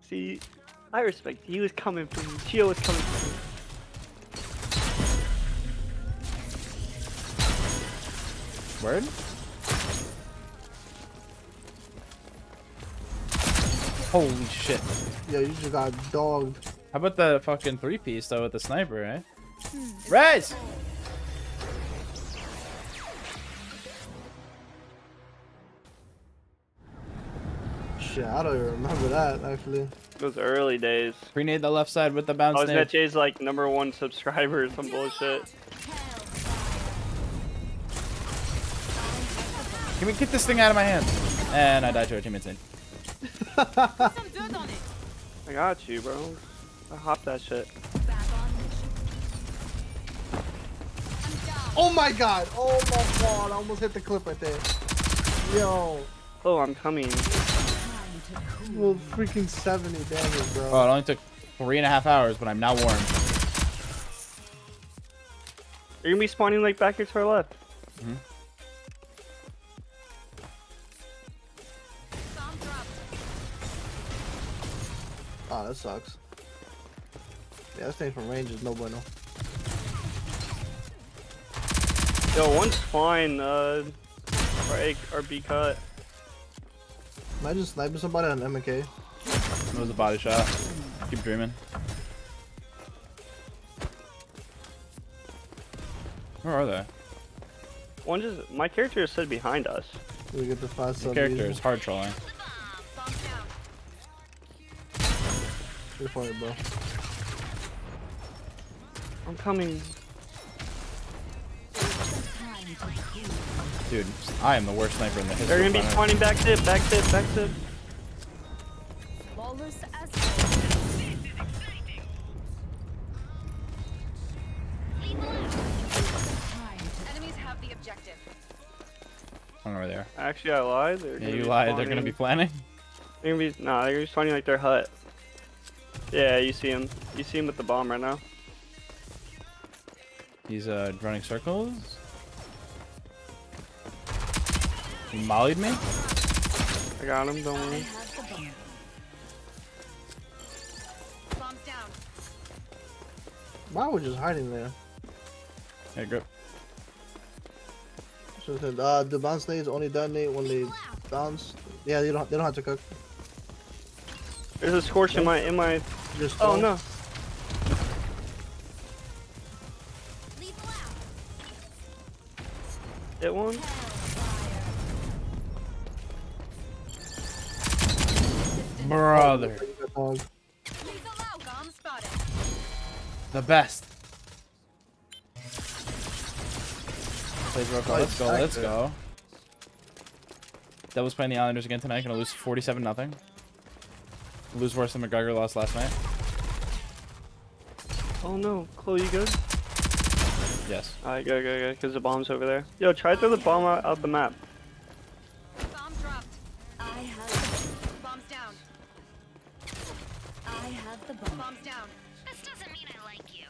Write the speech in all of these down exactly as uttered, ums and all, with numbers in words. See, I respect. He was coming for me. Gio was coming for me. Word? Holy shit. Yo, you just got dogged. How about that fucking three-piece though with the sniper, eh? Hmm. Res! Shit, I don't even remember that, actually. Those early days. Grenade the left side with the bounce. I was gonna chase like number one subscriber or some bullshit. Can we get this thing out of my hand? And I died to our teammates in. I got you, bro. I hopped that shit. Oh my god! Oh my god! I almost hit the clip right there. Yo. Oh, I'm coming. Well, freaking seventy damage, bro. Oh, it only took three and a half hours, but I'm now warm. You're gonna be spawning like back here to our left. Mm-hmm. Oh, that sucks. Yeah, this thing from range is no bueno. Yo, one's fine. Uh, our A, our B cut. Am I just sniping somebody on M K? That was a body shot. Keep dreaming. Where are they? One just. My character just said behind us. We get the five sub. Your character is hard trolling. You're funny, bro. I'm coming. Dude, I am the worst sniper in the history. They're gonna be spawning back tip, back tip, back tip. Enemies have the objective. I'm over there. Actually, I lied. They're yeah, you lied. Spawning. They're gonna be planning. They're gonna be nah. They're gonna be spawning like their hut. Yeah, you see him. You see him with the bomb right now. He's uh, running circles. He mollied me. I got him, don't worry. Why was just hiding there? Hey, go. So said, uh, the bounce nades only detonate when they bounce. Yeah, they don't. They don't have to cook. There's a Scorch in my in my. Just oh no. Hit one. Brother. The best. Let's go, let's go. Devil's playing the Islanders again tonight. Gonna lose forty-seven nothing. Lose worse than McGregor lost last night. Oh no, Chloe, you good? Yes. Alright, go, go, go, because the bomb's over there. Yo, try to throw the bomb out of the map. Bomb dropped. I have the bombs down. I have the bomb. Bombs down. This doesn't mean I like you.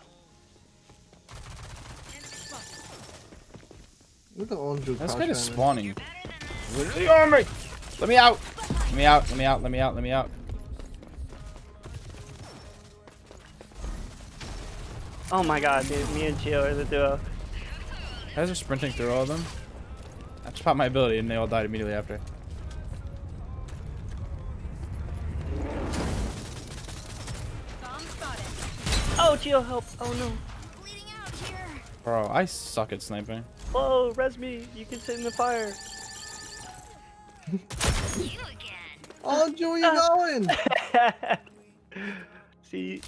Look at all the That's kind of spawning. Where's the armory? Let me out. Let me out. Let me out. Let me out. Let me out. Oh my god, dude, me and Gio are the duo. Guys are sprinting through all of them. I just popped my ability and they all died immediately after. Oh, Gio, help. Oh no. Bleeding out here. Bro, I suck at sniping. Whoa, res me. You can sit in the fire. You again. Oh, Gio, where you going? See?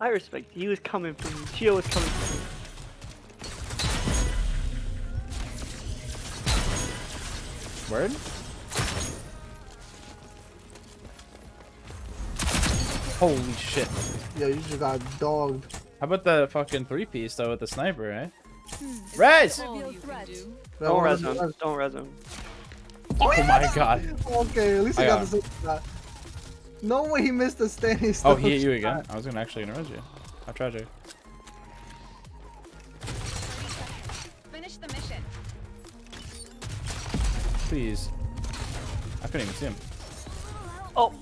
I respect. He was coming for me. Gio was coming for me. Word? Holy shit. Yo, you just got dogged. How about that fucking three-piece though with the sniper, eh? Hmm. Res! Don't, Don't res him. him. Don't res him. Oh, yeah. Oh my god. Okay, at least I got, got the same shot. No way he missed the standing stuff. Oh, he hit you again? I was gonna actually gonna res you. How tragic. Finish the mission. Please. I couldn't even see him. Oh.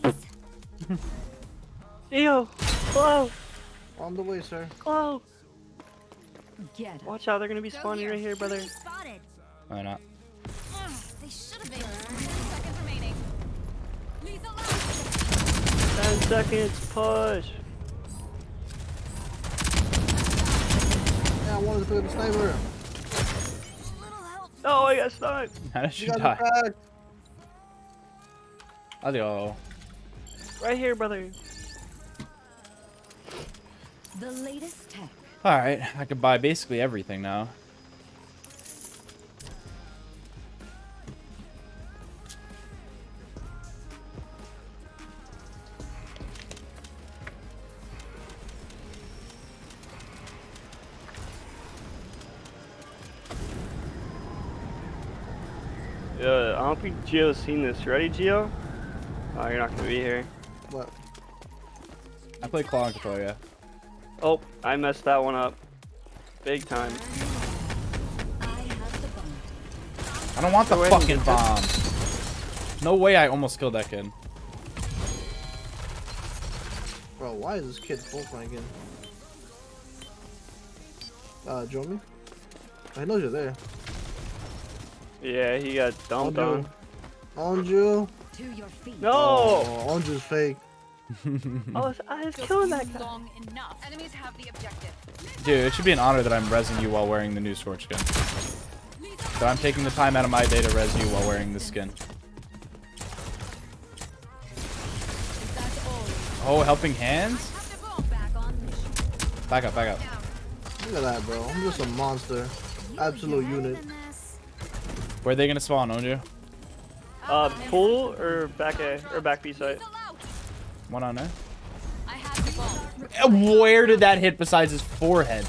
Ew! Whoa! On the way, sir. Whoa! Get Watch out, they're gonna be Go spawning here. right here, brother. Why not? Uh, they should have been. ten seconds remaining. Leave alone. ten seconds, push! Yeah, I wanted to pick up a sniper. Oh, I got sniped! How did she die? Adio. Right here, brother. The latest tech. All right, I can buy basically everything now. Yeah, I don't think Gio's seen this. Ready, Gio? Oh, you're not gonna be here. What? I play claw and control, yeah. Oh, I messed that one up. Big time. I don't want the fucking bomb. No way I almost killed that kid. Bro, why is this kid full flanking? Uh, join me? I know you're there. Yeah, he got dumped on. Anju. No! Oh, Anju's fake. I was, I was killing that guy. Long enough. Enemies have the objective. Dude, it should be an honor that I'm rezzing you while wearing the new Scorch skin. So I'm taking the time out of my day to res you while wearing this skin. Oh, helping hands? Back up, back up. Look at that, bro. I'm just a monster. Absolute unit. Where are they gonna spawn, Onju? Uh, pool or back A or back B site? One on there. Where did that hit besides his forehead?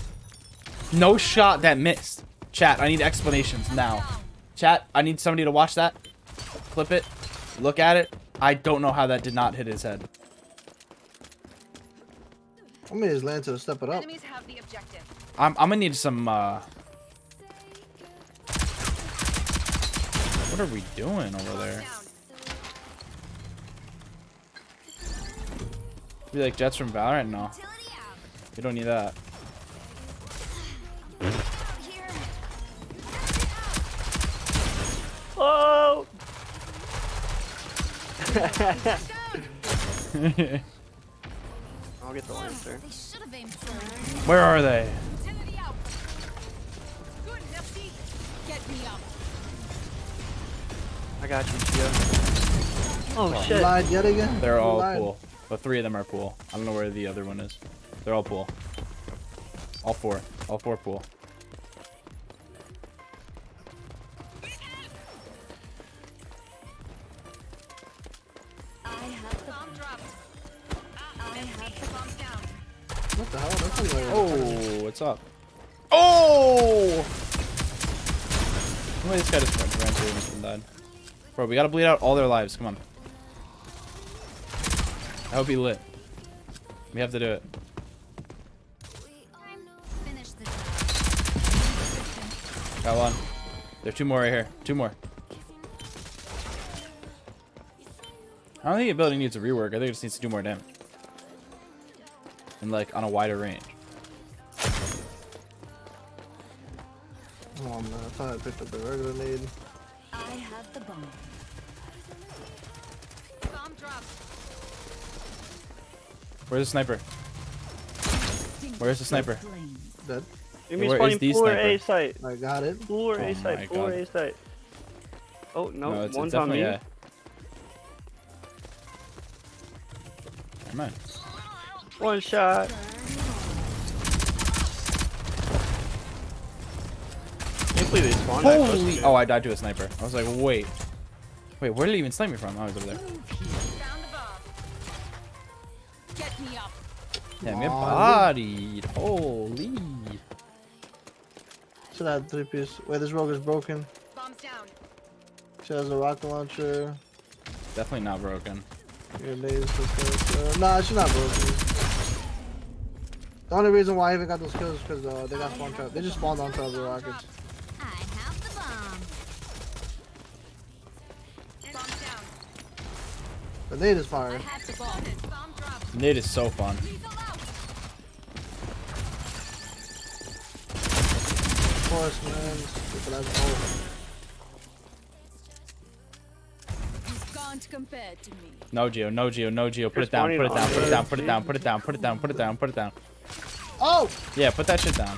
No shot that missed. Chat, I need explanations now. Chat, I need somebody to watch that. Clip it. Look at it. I don't know how that did not hit his head. I mean, his Lancer to step it up. I'm, I'm gonna need some, uh... What are we doing over there? Be like Jets from Valorant? No. You don't need that. Oh! I'll get the Lancer. Where are they? I got you, Gio. Oh, oh shit. Lied yet again? They're all cool. But three of them are pool. I don't know where the other one is. They're all pool. All four. All four pool. I have the bomb dropped. I have the bomb down. What the hell? That's like oh, what's up? Oh! Somebody just got his friend ran through and died. Bro, we gotta bleed out all their lives. Come on. I hope he lit. We have to do it. Got one. There's two more right here. Two more. I don't think the building needs a rework. I think it just needs to do more damage. And like on a wider range. Oh man, I thought I picked up the regular nade. I have the bomb. Bomb drop. Where's the sniper? Where's the sniper? Dead. Where is the sniper? A site. I got it. Pool or oh A site. Pool or A site. Oh no, no it's, one's it's on me. A... Come on. One shot. They spawned Holy! Oh, I died to a sniper. I was like, wait, wait, where did he even snipe me from? I was over there. Damn, get bodied. Holy. Should have three piece. Wait, this rogue is broken. Bombs down. She has a rocket launcher. Definitely not broken. Your laser uh, nah, she's not broken. The only reason why I even got those kills is because uh, they got spawned trap. They just spawned on top of the rockets. I have the bomb. Bomb down. The nade is fired. I have the bomb. Nid is so fun. Of course, man. You've gone to compare to me. No Geo, no Geo, no Geo. Put it down, put it down, put it down, put it down, put it down, put it down, put it down, put it down. Oh! Yeah, put that shit down.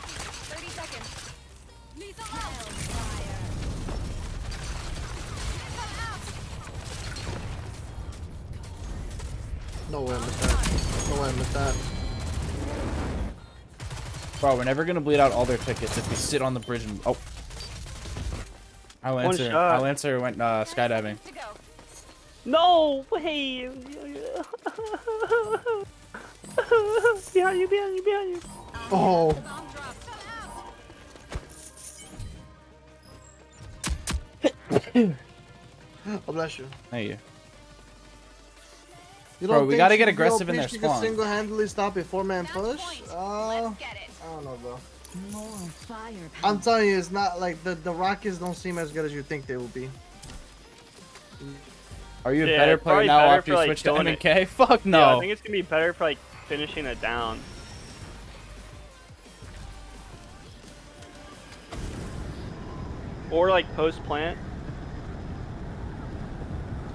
No way I missed that. No way I missed that. Bro, we're never gonna bleed out all their tickets if we sit on the bridge and oh. Our Lancer, our Lancer went uh, skydiving. No way! Behind you, behind you, behind you! Oh! Oh, bless you. Thank you. You Bro, we gotta get aggressive in their spawn. You can single-handedly stop a four-man push? Uh, I don't know, bro. I'm telling you, it's not like the the Rockets don't seem as good as you think they will be. Are you a yeah, better player now better after you like switch to M K? It. Fuck no. Yeah, I think it's gonna be better for like finishing it down. Or like post-plant.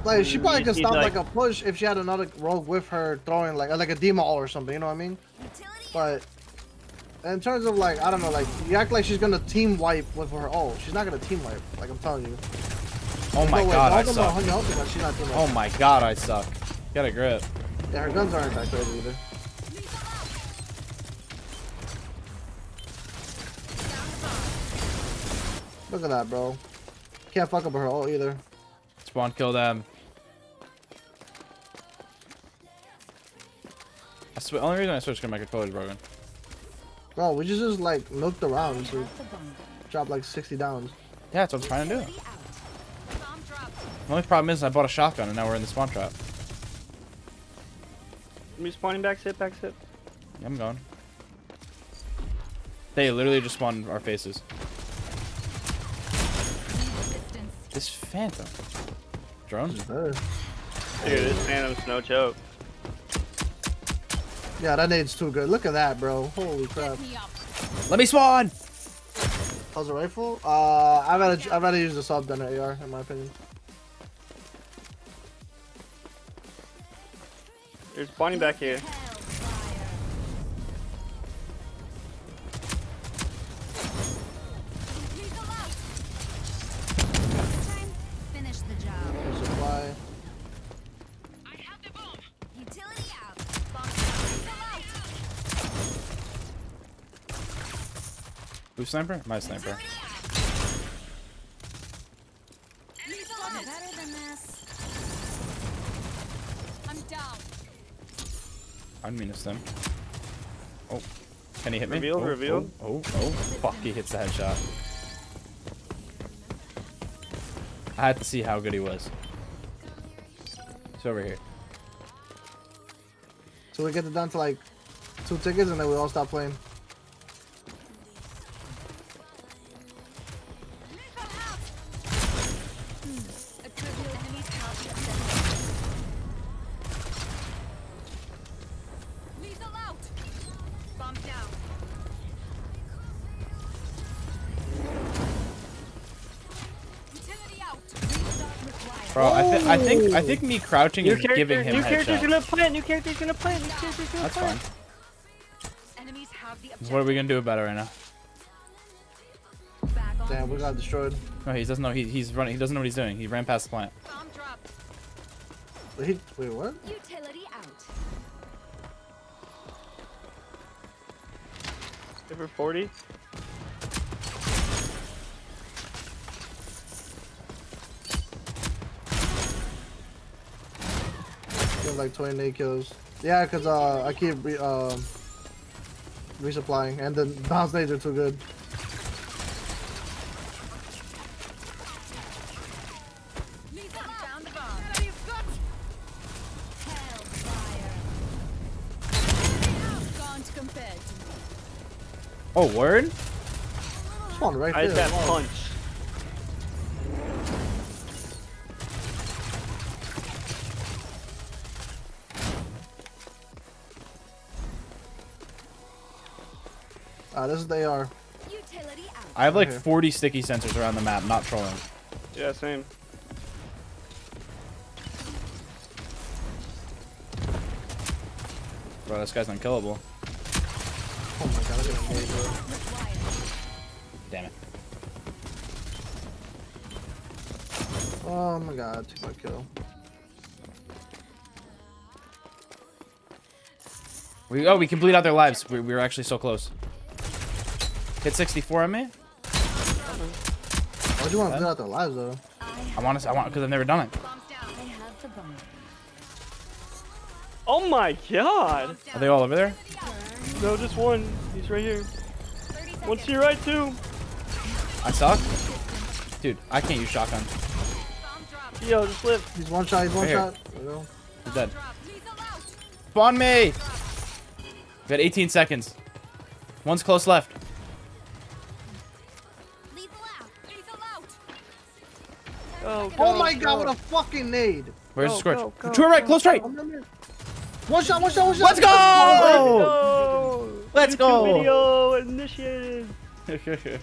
Like she probably could stop like, like a push if she had another rogue with her throwing like like a D-Mall or something, you know what I mean? But in terms of like I don't know, like you act like she's gonna team wipe with her ult. She's not gonna team wipe, like I'm telling you. Oh my god, I suck. Oh my god, I suck. Get a grip. Yeah, her guns aren't that crazy either. Look at that, bro. Can't fuck up her ult either. Spawn kill them. That's the only reason I switched to my controller is broken. Bro, we just, just like looked around to drop like sixty downs. Yeah, that's what I'm trying to do. The only problem is I bought a shotgun and now we're in the spawn trap. I'm spawning back, sit, back, sit. Yeah, I'm gone. They literally just spawned our faces. This Phantom. Drones? Dude, this Phantom's no joke. Yeah, that nade's too good. Look at that, bro. Holy crap. Let me spawn! How's the rifle? Uh, I'd rather, I'd rather use the sub than an A R, in my opinion. There's Bonnie back here. Who's sniper? My sniper. I'm down. I didn't mean to stim. Oh, can he hit me? Reveal, oh, reveal. Oh, oh, oh, fuck! He hits the headshot. I had to see how good he was. He's over here. So we get it down to like two tickets, and then we all stop playing. Bro, I, th I think I think me crouching is giving him headshots. New character's gonna plant. New character's gonna plant. New character's gonna That's plant. That's fine. What are we gonna do about it right now? Damn, we got destroyed. No, he doesn't know. He, he's running. He doesn't know what he's doing. He ran past the plant. Wait, wait, what? Utility out. Over forty. Like twenty-eight kills. Yeah, cause uh, I keep re uh, resupplying, and the bounce nades are too good. Oh, word! This one right I there. I just got punched. Ah, this is the A R. I have like okay. forty sticky sensors around the map, not trolling. Yeah, same. Bro, this guy's unkillable. Oh my god, look at him. Damn it. Oh my god, two more kill. We, oh, we can bleed out their lives. We, we were actually so close. Hit sixty-four on me. Why do you want to bleed out their lives, though? I want to, I want, because I've never done it. Oh my god! Are they all over there? No, just one. He's right here. One to your right, too. I suck? Dude, I can't use shotgun. Yo, just live. He's one shot, he's one right shot. He's dead. Spawn me! We've got eighteen seconds. One's close left. Oh, go, oh my go. god, what a fucking nade! Where's the Scorch? Go, go, to our right, go, close right! One shot, one shot, one shot! Let's go! Let's go! Let's go. Video initiated!